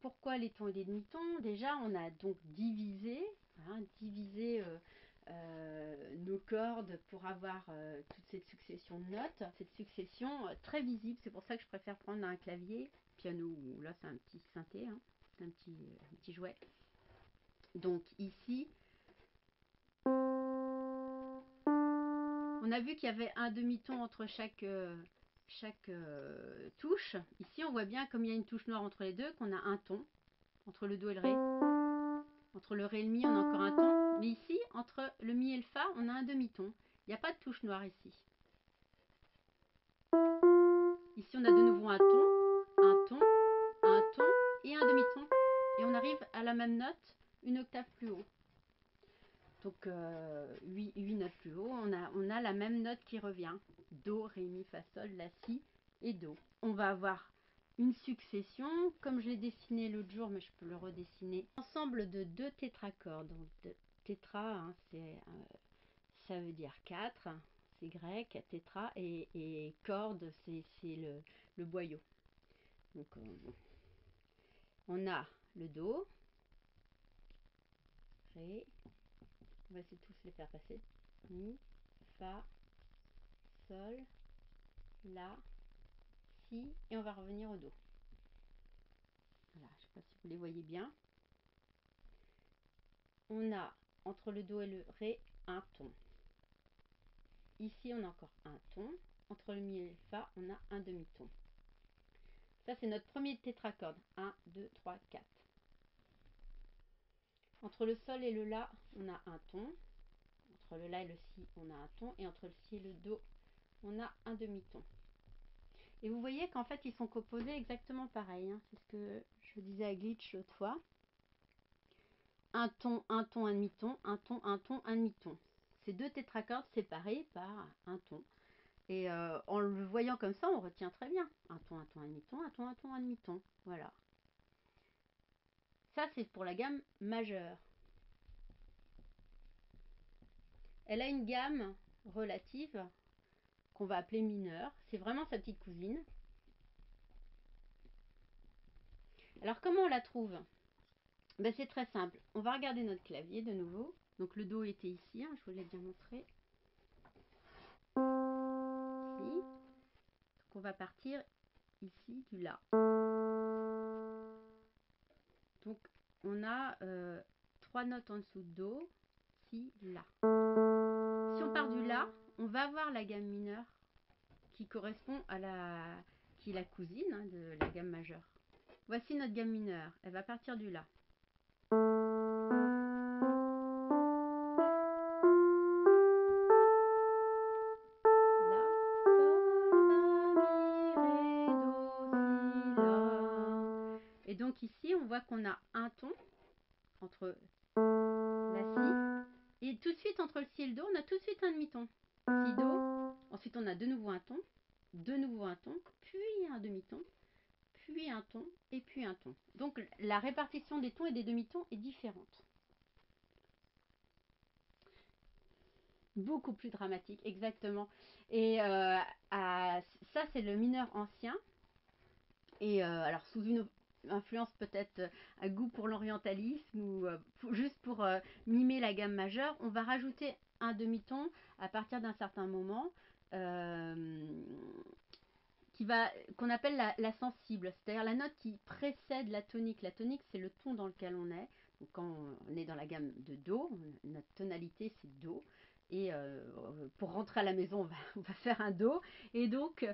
pourquoi les tons et les demi-tons? Déjà, on a donc divisé, nos cordes pour avoir toute cette succession de notes, cette succession très visible. C'est pour ça que je préfère prendre un clavier, piano, ou là c'est un petit synthé, hein, un petit jouet. Donc ici, on a vu qu'il y avait un demi-ton entre chaque touche. Ici on voit bien, comme il y a une touche noire entre les deux, qu'on a un ton entre le do et le ré. Entre le ré et le mi, on a encore un ton, mais ici entre le mi et le fa, on a un demi-ton. Il n'y a pas de touche noire ici. Ici on a de nouveau un ton, un ton, un ton et un demi-ton, et on arrive à la même note une octave plus haut. Donc 8 notes plus haut, on a la même note qui revient. Do, ré, mi, fa, sol, la, si et do. On va avoir une succession, comme je l'ai dessiné l'autre jour, mais je peux le redessiner. Ensemble de deux tétracordes. Donc tétra, hein, ça veut dire 4, c'est grec, tétra, et corde, c'est le boyau. Donc on a le do, ré. On va essayer de tous les faire passer. Mi, fa, sol, la, si, et on va revenir au do. Voilà, je ne sais pas si vous les voyez bien. On a entre le do et le ré un ton. Ici, on a encore un ton. Entre le mi et le fa, on a un demi-ton. Ça, c'est notre premier tétracorde. 1, 2, 3, 4. Entre le sol et le la, on a un ton. Entre le la et le si, on a un ton. Et entre le si et le do, on a un demi-ton. Et vous voyez qu'en fait, ils sont composés exactement pareil, hein. C'est ce que je disais à Glitch l'autre fois. Un ton, un ton, un demi-ton, un ton, un ton, un demi-ton. Ces deux tétracordes séparés par un ton. Et en le voyant comme ça, on retient très bien. Un ton, un ton, un demi-ton, un ton, un ton, un demi-ton. Voilà. Ça, c'est pour la gamme majeure. Elle a une gamme relative qu'on va appeler mineure. C'est vraiment sa petite cousine. Alors, comment on la trouve? Ben, c'est très simple. On va regarder notre clavier de nouveau. Donc, le do était ici, hein, je vous l'ai bien montré. Ici. Donc, on va partir ici du la. Donc, on a 3 notes en dessous, do, si, la. Si on part du la, on va avoir la gamme mineure qui correspond à qui est la cousine, hein, de la gamme majeure. Voici notre gamme mineure, elle va partir du la. Et donc ici, on voit qu'on a un ton entre la si, et tout de suite entre le si et le do, on a tout de suite un demi-ton. Si, do, ensuite on a de nouveau un ton, puis un demi-ton, puis un ton, et puis un ton. Donc la répartition des tons et des demi-tons est différente. Beaucoup plus dramatique, exactement. Et ça, c'est le mineur ancien. Et alors, sous une influence peut-être, un goût pour l'orientalisme, ou juste pour mimer la gamme majeure, on va rajouter un demi-ton à partir d'un certain moment, qu'on appelle la sensible, c'est-à-dire la note qui précède la tonique. La tonique, c'est le ton dans lequel on est. Donc, quand on est dans la gamme de do, notre tonalité c'est do, et pour rentrer à la maison, on va faire un do, et donc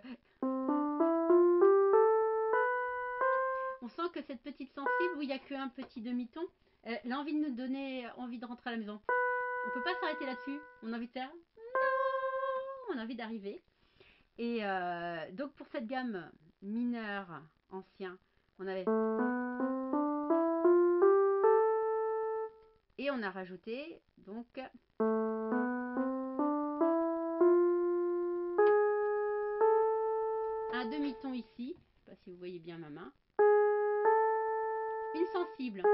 on sent que cette petite sensible, où il n'y a qu'un petit demi-ton, elle a envie de nous donner envie de rentrer à la maison. On ne peut pas s'arrêter là-dessus. On a envie de faire non, on a envie d'arriver. Et donc pour cette gamme mineure ancien, on avait et on a rajouté donc un demi-ton ici. Je ne sais pas si vous voyez bien ma main. Une sensible.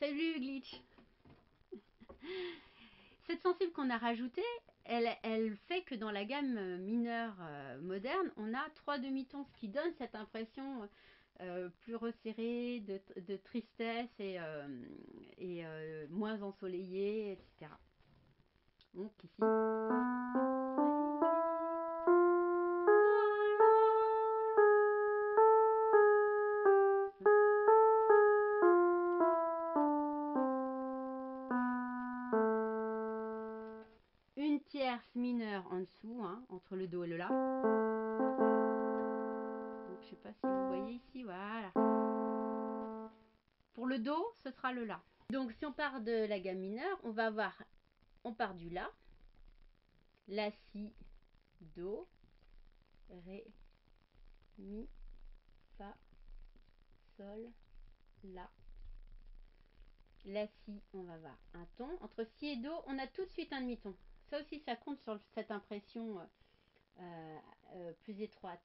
Salut Glitch. Cette sensible qu'on a rajoutée, elle fait que dans la gamme mineure moderne, moderne, on a 3 demi-tons, ce qui donne cette impression plus resserrée de tristesse et moins ensoleillée, etc. Donc ici... mineur en dessous, hein, entre le do et le la. Donc, je sais pas si vous voyez ici, voilà. Pour le do, ce sera le la. Donc si on part de la gamme mineure, on va avoir, on part du la, si, do, ré, mi, fa, sol, la. La, si, on va avoir un ton. Entre si et do, on a tout de suite un demi-ton. Ça aussi, ça compte sur cette impression plus étroite.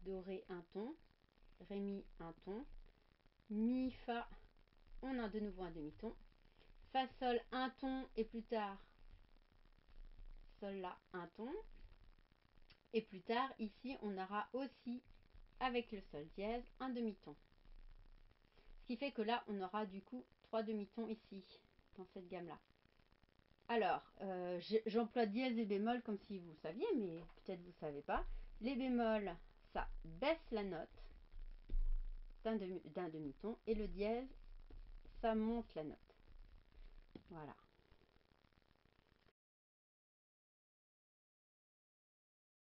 Do, ré, un ton. Ré, mi, un ton. Mi, fa, on a de nouveau un demi-ton. Fa, sol, un ton. Et plus tard, sol, la, un ton. Et plus tard, ici, on aura aussi, avec le sol dièse, un demi-ton. Ce qui fait que là, on aura du coup 3 demi-tons ici, dans cette gamme-là. Alors, j'emploie dièse et bémol comme si vous saviez, mais peut-être vous ne savez pas. Les bémols, ça baisse la note d'un demi-ton et le dièse, ça monte la note. Voilà.